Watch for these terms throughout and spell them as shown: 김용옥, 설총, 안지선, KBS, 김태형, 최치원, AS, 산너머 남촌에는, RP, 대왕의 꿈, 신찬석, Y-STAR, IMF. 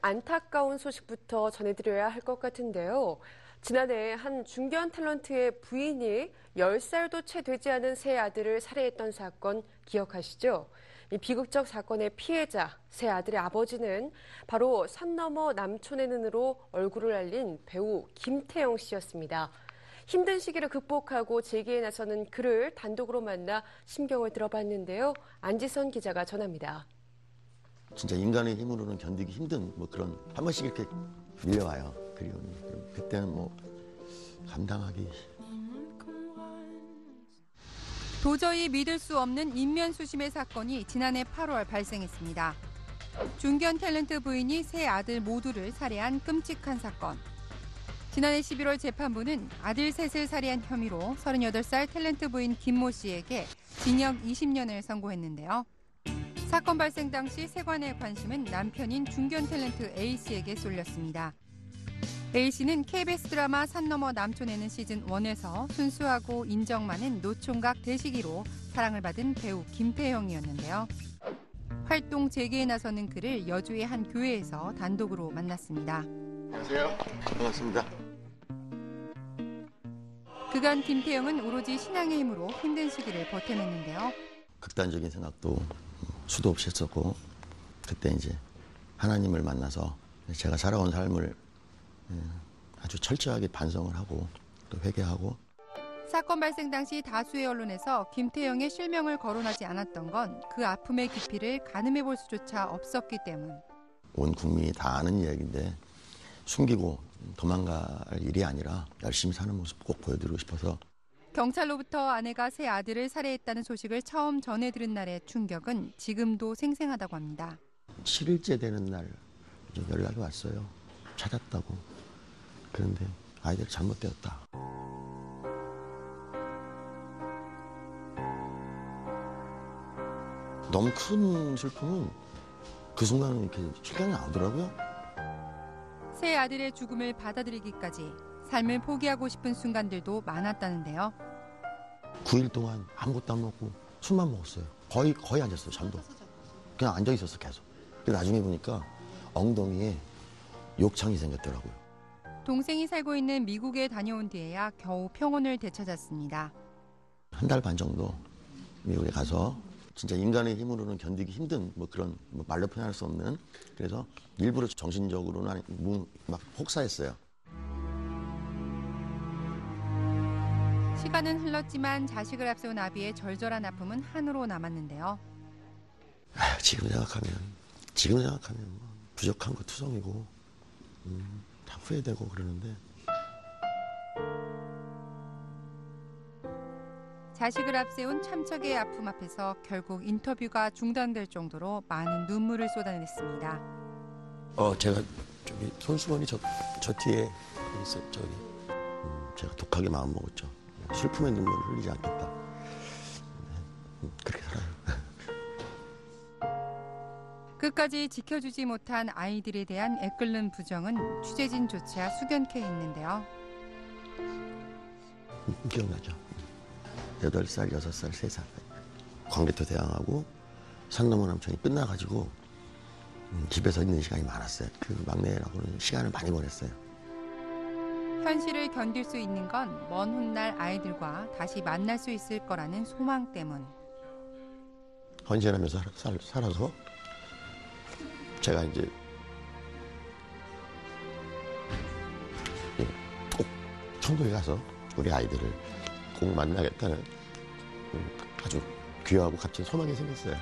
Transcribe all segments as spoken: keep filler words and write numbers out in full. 안타까운 소식부터 전해드려야 할 것 같은데요. 지난해 한 중견 탤런트의 부인이 열 살도 채 되지 않은 세 아들을 살해했던 사건 기억하시죠? 이 비극적 사건의 피해자, 세 아들의 아버지는 바로 산너머 남촌에는으로 얼굴을 알린 배우 김태형 씨였습니다. 힘든 시기를 극복하고 재기에 나서는 그를 단독으로 만나 심경을 들어봤는데요. 안지선 기자가 전합니다. 진짜 인간의 힘으로는 견디기 힘든 뭐 그런 한 번씩 이렇게 밀려와요. 그리고 그때는 뭐 감당하기. 도저히 믿을 수 없는 인면수심의 사건이 지난해 팔월 발생했습니다. 중견 탤런트 부인이 세 아들 모두를 살해한 끔찍한 사건. 지난해 십일월 재판부는 아들 셋을 살해한 혐의로 서른여덟 살 탤런트 부인 김모 씨에게 징역 이십 년을 선고했는데요. 사건 발생 당시 세관의 관심은 남편인 중견 탤런트 A씨에게 쏠렸습니다. A씨는 케이비에스 드라마 산너머 남촌에는 시즌 원에서 순수하고 인정 많은 노총각 대식이로 사랑을 받은 배우 김태형이었는데요. 활동 재개에 나서는 그를 여주의 한 교회에서 단독으로 만났습니다. 안녕하세요. 반갑습니다. 그간 김태형은 오로지 신앙의 힘으로 힘든 시기를 버텨냈는데요. 극단적인 생각도 수도 없이 했었고, 그때 이제 하나님을 만나서 제가 살아온 삶을 아주 철저하게 반성을 하고 또 회개하고. 사건 발생 당시 다수의 언론에서 김태형의 실명을 거론하지 않았던 건 그 아픔의 깊이를 가늠해 볼 수조차 없었기 때문. 온 국민이 다 아는 이야기인데 숨기고 도망갈 일이 아니라 열심히 사는 모습 꼭 보여드리고 싶어서. 경찰로부터 아내가 세 아들을 살해했다는 소식을 처음 전해 들은 날의 충격은 지금도 생생하다고 합니다. 칠 일째 되는 날 연락이 왔어요. 찾았다고. 그런데 아이들이 잘못되었다. 너무 큰 슬픔은 그 순간은 이렇게 실감이 나더라고요. 세 아들의 죽음을 받아들이기까지 삶을 포기하고 싶은 순간들도 많았다는데요. 구 일 동안 아무것도 안 먹고 술만 먹었어요. 거의 거의 안 잤어요. 잠도. 그냥 앉아 있었어 계속. 근데 나중에 보니까 엉덩이에 욕창이 생겼더라고요. 동생이 살고 있는 미국에 다녀온 뒤에야 겨우 평온을 되찾았습니다. 한 달 반 정도 미국에 가서 진짜 인간의 힘으로는 견디기 힘든 뭐 그런 뭐 말로 표현할 수 없는, 그래서 일부러 정신적으로는 막 혹사했어요. 시간은 흘렀지만 자식을 앞세운 아비의 절절한 아픔은 한으로 남았는데요. 아, 지금 생각하면, 지금 생각하면 부족한 거 투성이고 음, 다 후회되고 그러는데. 자식을 앞세운 참척의 아픔 앞에서 결국 인터뷰가 중단될 정도로 많은 눈물을 쏟아냈습니다. 어, 제가 저기 손수건이 저, 저 뒤에 있어요. 저기 음, 제가 독하게 마음 먹었죠. 슬픔의 눈물을 흘리지 않겠다. 그렇게 살아요. 끝까지 지켜주지 못한 아이들에 대한 애끓는 부정은 취재진조차 숙연케 했는데요. 기억나죠? 여덟 살, 여섯 살, 세 살. 광개토 대왕하고 산너머 남촌이 끝나가지고 집에서 있는 시간이 많았어요. 그 막내라고는 시간을 많이 보냈어요. 현실을 견딜 수 있는 건 먼 훗날 아이들과 다시 만날 수 있을 거라는 소망 때문. 헌신하면서 살, 살아서 제가 이제 꼭 천국에 가서 우리 아이들을 꼭 만나겠다는 아주 귀여하고 값진 소망이 생겼어요.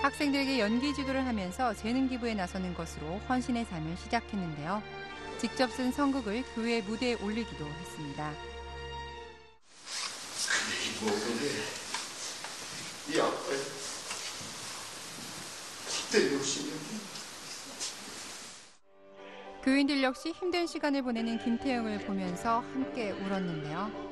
학생들에게 연기 지도를 하면서 재능 기부에 나서는 것으로 헌신의 삶을 시작했는데요. 직접 쓴 성극을 교회 무대에 올리기도 했습니다. 이 아빠의 그때 욕심이. 교인들 역시 힘든 시간을 보내는 김태형을 보면서 함께 울었는데요.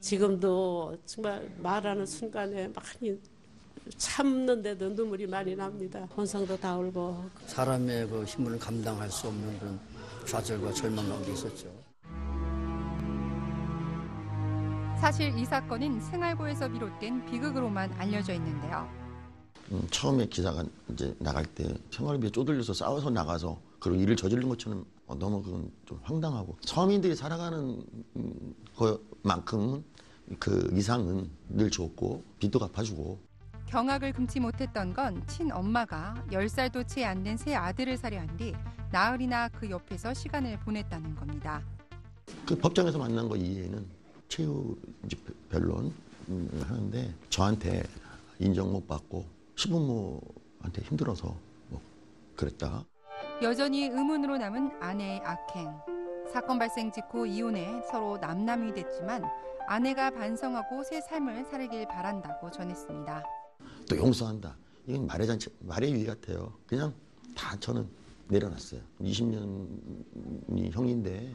지금도 정말 말하는 순간에 많이 참는데도 눈물이 많이 납니다. 혼성도 다 울고. 사람의 그 힘을 감당할 수 없는 그런 좌절과 절망감이 있었죠. 사실 이 사건은 생활고에서 비롯된 비극으로만 알려져 있는데요. 음, 처음에 기사가 이제 나갈 때 생활비에 쪼들려서 싸워서 나가서 그런 일을 저지른 것처럼 너무 그건 좀 황당하고, 서민들이 살아가는 것만큼 그 이상은 늘 줬고 빚도 갚아주고. 경악을 금치 못했던 건 친엄마가 열 살도 채 안 된 새 아들을 살해한 뒤 나흘이나 그 옆에서 시간을 보냈다는 겁니다. 그 법정에서 만난 거 이외에는 최후 이제 변론 하는데 저한테 인정 못 받고 시부모한테 힘들어서 뭐 그랬다. 여전히 의문으로 남은 아내의 악행. 사건 발생 직후 이혼해 서로 남남이 됐지만 아내가 반성하고 새 삶을 살길 바란다고 전했습니다. 또 용서한다. 이건 말의 잔치, 말의 유의 같아요. 그냥 다 저는 내려놨어요. 이십 년이 형인데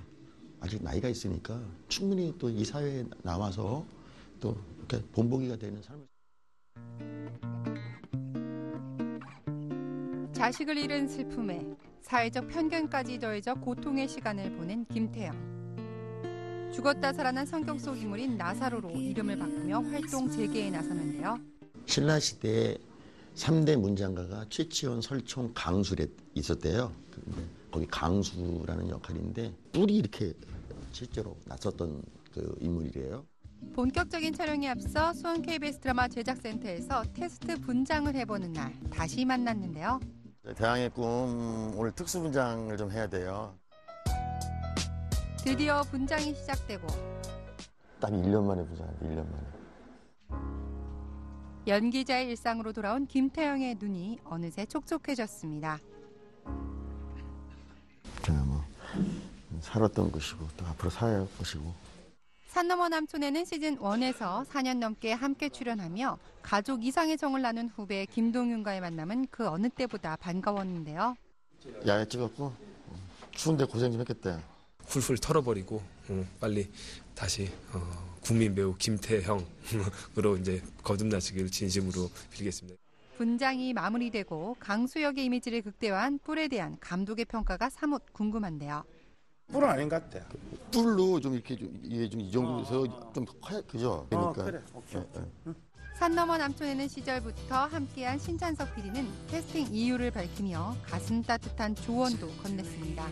아직 나이가 있으니까 충분히 또 이 사회에 나와서 또 이렇게 본보기가 되는 삶을. 자식을 잃은 슬픔에 사회적 편견까지 더해져 고통의 시간을 보낸 김태형. 죽었다 살아난 성경 속 인물인 나사로로 이름을 바꾸며 활동 재개에 나서는데요. 신라시대에 삼 대 문장가가 최치원, 설총, 강술에 있었대요. 거기 강수라는 역할인데 뿔이 이렇게 실제로 났었던 그 인물이래요. 본격적인 촬영에 앞서 수원 케이비에스 드라마 제작센터에서 테스트 분장을 해보는 날 다시 만났는데요. 대왕의 꿈 오늘 특수 분장을 좀 해야 돼요. 드디어 분장이 시작되고 딱 일 년 만에 분장한데 일 년 만에. 연기자의 일상으로 돌아온 김태형의 눈이 어느새 촉촉해졌습니다. 그냥 뭐 살았던 것이고 또 앞으로 살아야 할 것이고. 산너머 남촌에는 시즌 원에서 사 년 넘게 함께 출연하며 가족 이상의 정을 나눈 후배 김동윤과의 만남은 그 어느 때보다 반가웠는데요. 야외 찍었고 추운데 고생 좀 했겠다. 훌훌 털어버리고 빨리 다시 국민 배우 김태형으로 이제 거듭나시길 진심으로 빌겠습니다. 분장이 마무리되고 강수역의 이미지를 극대화한 뿔에 대한 감독의 평가가 사뭇 궁금한데요. 뿔은 아닌 것 같아요. 뿔로 좀 이렇게 좀 이게 좀 이 정도에서 어. 좀 커요, 그죠? 그러니까. 어, 그래. 오케이, 오케이. 응. 산너머 남촌에는 시절부터 함께한 신찬석 피디는 캐스팅 이유를 밝히며 가슴 따뜻한 조언도 건넸습니다.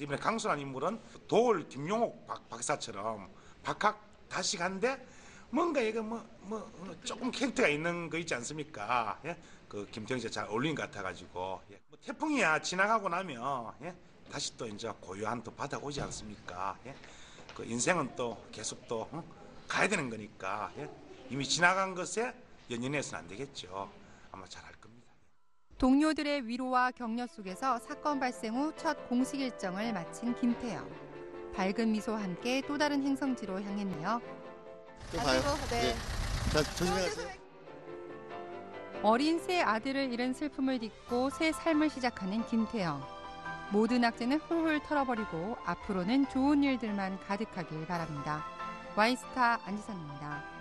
이번에 강수란 인물은 도올 김용옥 박, 박사처럼 박학 다시 간데 뭔가 얘가 뭐, 뭐 조금 캐릭터가 있는 거 있지 않습니까? 예? 그 김태형 씨가 잘 어울리는 것 같아가지고. 예? 뭐 태풍이야 지나가고 나면. 예? 다시 또 이제 고요한 또 바다가 오지 않습니까? 예? 그 인생은 또 계속 또 응? 가야 되는 거니까. 예? 이미 지나간 것에 연연해서는 안 되겠죠. 아마 잘할 겁니다. 동료들의 위로와 격려 속에서 사건 발생 후 첫 공식 일정을 마친 김태형. 밝은 미소와 함께 또 다른 행성지로 향했네요. 또 가요. 네. 자, 조심히 가세요. 어린 새 아들을 잃은 슬픔을 딛고 새 삶을 시작하는 김태형. 모든 악재는 훌훌 털어버리고 앞으로는 좋은 일들만 가득하길 바랍니다. 와이스타 안지선입니다.